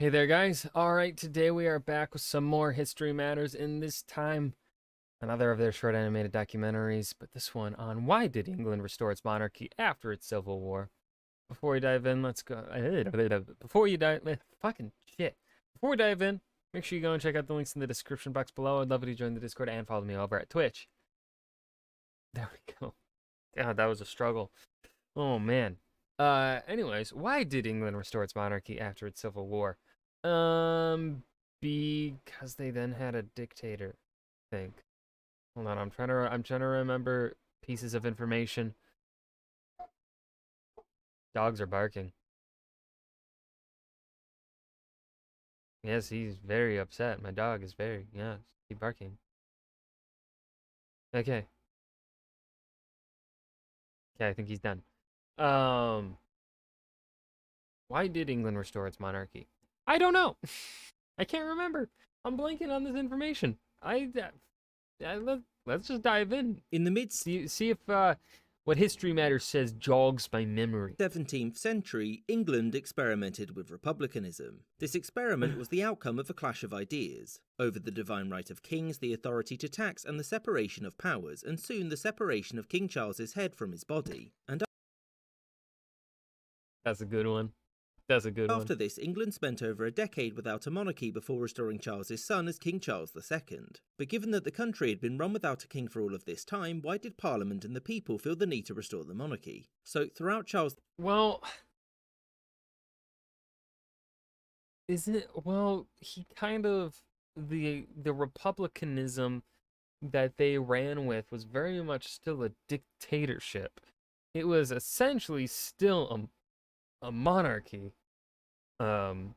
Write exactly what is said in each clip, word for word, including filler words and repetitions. Hey there, guys. All right, today we are back with some more History Matters, and this time another of their short animated documentaries, but this one on why did England restore its monarchy after its Civil War. Before we dive in, let's go... Before you dive... Fucking shit. Before we dive in, make sure you go and check out the links in the description box below. I'd love it if you join the Discord and follow me over at Twitch. There we go. God, that was a struggle. Oh, man. Uh, anyways, why did England restore its monarchy after its Civil War? Um, because they then had a dictator, I think. Hold on, I'm trying to, I'm trying to remember pieces of information. Dogs are barking. Yes, he's very upset. My dog is very, yeah, keep barking. Okay. Okay, I think he's done. Um, why did England restore its monarchy? I don't know. I can't remember. I'm blanking on this information. I, I let, let's just dive in. In the mid see, see if uh, what History Matters says jogs my memory. seventeenth century, England experimented with republicanism. This experiment was the outcome of a clash of ideas over the divine right of kings, the authority to tax, and the separation of powers, and soon the separation of King Charles's head from his body. And that's a good one. That's a good one. After this, England spent over a decade without a monarchy before restoring Charles's son as King Charles the Second. But given that the country had been run without a king for all of this time, why did Parliament and the people feel the need to restore the monarchy? So throughout Charles... Well... Is it... Well, he kind of... The, the republicanism that they ran with was very much still a dictatorship. It was essentially still a... a monarchy, um,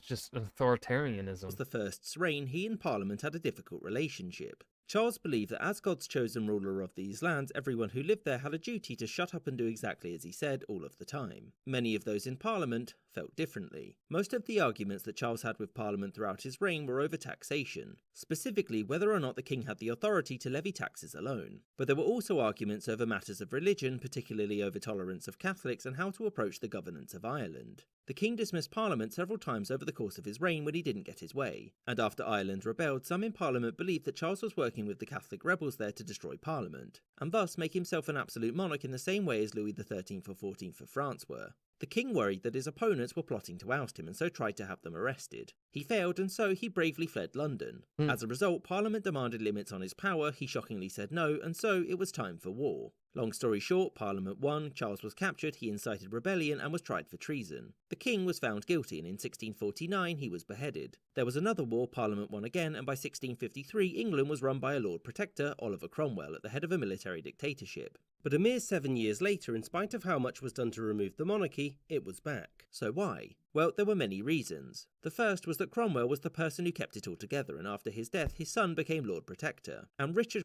just authoritarianism. As the first's reign, he and Parliament had a difficult relationship. Charles believed that as God's chosen ruler of these lands, everyone who lived there had a duty to shut up and do exactly as he said all of the time. Many of those in Parliament felt differently. Most of the arguments that Charles had with Parliament throughout his reign were over taxation, specifically whether or not the king had the authority to levy taxes alone. But there were also arguments over matters of religion, particularly over tolerance of Catholics and how to approach the governance of Ireland. The king dismissed Parliament several times over the course of his reign when he didn't get his way, and after Ireland rebelled, some in Parliament believed that Charles was working with the Catholic rebels there to destroy Parliament, and thus make himself an absolute monarch in the same way as Louis the thirteenth or the fourteenth of France were. The king worried that his opponents were plotting to oust him and so tried to have them arrested. He failed and so he bravely fled London. Mm. As a result, Parliament demanded limits on his power, he shockingly said no, and so it was time for war. Long story short, Parliament won, Charles was captured, he incited rebellion and was tried for treason. The king was found guilty and in sixteen forty-nine he was beheaded. There was another war, Parliament won again, and by sixteen fifty-three England was run by a Lord Protector, Oliver Cromwell, at the head of a military dictatorship. But a mere seven years later, in spite of how much was done to remove the monarchy, it was back. So why? Well, there were many reasons. The first was that Cromwell was the person who kept it all together, and after his death his son became Lord Protector, and Richard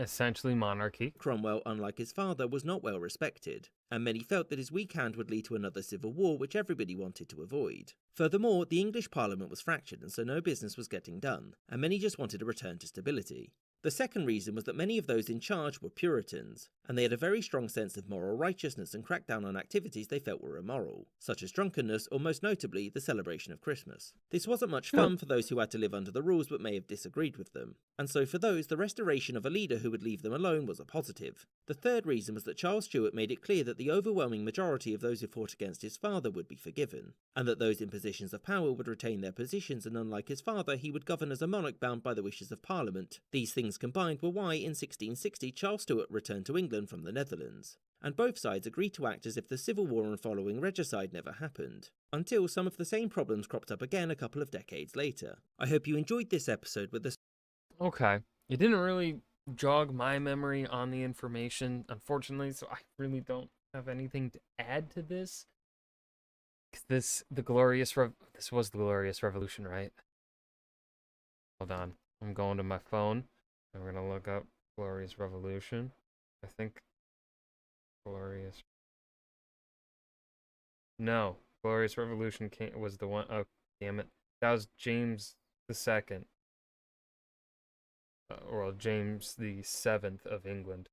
essentially monarchy. Cromwell, unlike his father, was not well respected, and many felt that his weak hand would lead to another civil war, which everybody wanted to avoid. Furthermore, the English Parliament was fractured and so no business was getting done, and many just wanted a return to stability. The second reason was that many of those in charge were Puritans, and they had a very strong sense of moral righteousness and cracked down on activities they felt were immoral, such as drunkenness or, most notably, the celebration of Christmas. This wasn't much fun for those who had to live under the rules but may have disagreed with them, and so for those, the restoration of a leader who would leave them alone was a positive. The third reason was that Charles Stuart made it clear that the overwhelming majority of those who fought against his father would be forgiven, and that those in positions of power would retain their positions, and unlike his father, he would govern as a monarch bound by the wishes of Parliament. These things combined were why, in sixteen sixty, Charles Stuart returned to England from the Netherlands, and both sides agreed to act as if the Civil War and following regicide never happened, until some of the same problems cropped up again a couple of decades later. I hope you enjoyed this episode with the... Okay, it didn't really jog my memory on the information, unfortunately, so I really don't have anything to add to this. This, the Glorious Rev... This was the Glorious Revolution, right? Hold on, I'm going to my phone. I'm going to look up Glorious Revolution. I think Glorious... No, Glorious Revolution came, was the one... Oh, damn it. That was James the Second. Uh, or James the Seventh of England.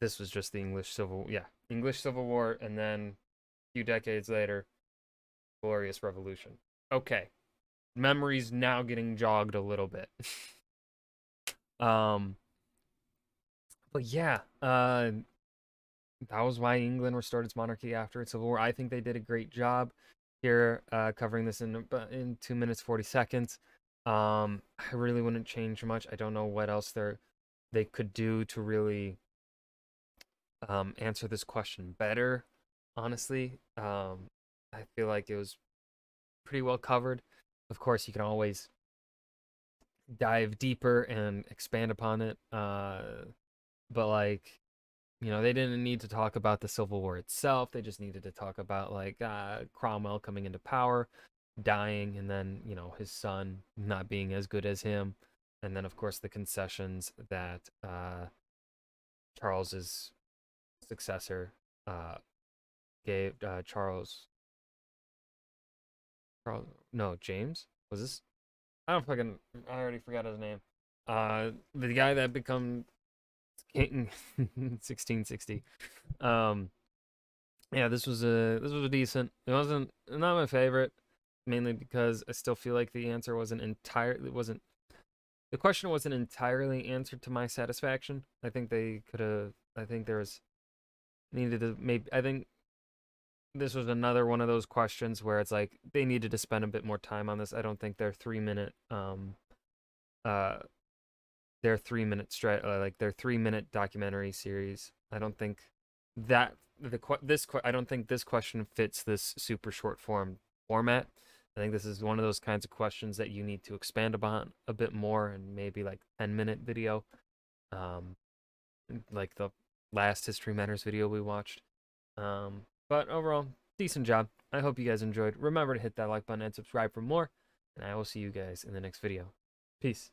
This was just the English Civil... Yeah, English Civil War, and then a few decades later, Glorious Revolution. Okay. Memory's now getting jogged a little bit. um, but yeah, uh, that was why England restored its monarchy after its civil war. I think they did a great job here, uh, covering this in in two minutes forty seconds. Um, I really wouldn't change much. I don't know what else they they could do to really um, answer this question better. Honestly, um, I feel like it was pretty well covered. Of course, you can always dive deeper and expand upon it. Uh, but like, you know, they didn't need to talk about the Civil War itself. They just needed to talk about like uh, Cromwell coming into power, dying, and then, you know, his son not being as good as him. And then, of course, the concessions that uh, Charles's successor uh, gave uh, Charles... Charles, no, James? Was this? I don't fucking, I already forgot his name. Uh, the guy that become king in sixteen sixty. Um, yeah, this was a, this was a decent, it wasn't, not my favorite, mainly because I still feel like the answer wasn't entirely, it wasn't, the question wasn't entirely answered to my satisfaction. I think they could have, I think there was, needed to, maybe, I think, this was another one of those questions where it's like they needed to spend a bit more time on this. I don't think their three minute, um, uh, their three minute stretch, uh, like their three minute documentary series. I don't think that the this I don't think this question fits this super short form format. I think this is one of those kinds of questions that you need to expand upon a bit more, and maybe like ten minute video, um, like the last History Matters video we watched, um. But overall, decent job. I hope you guys enjoyed. Remember to hit that like button and subscribe for more. And I will see you guys in the next video. Peace.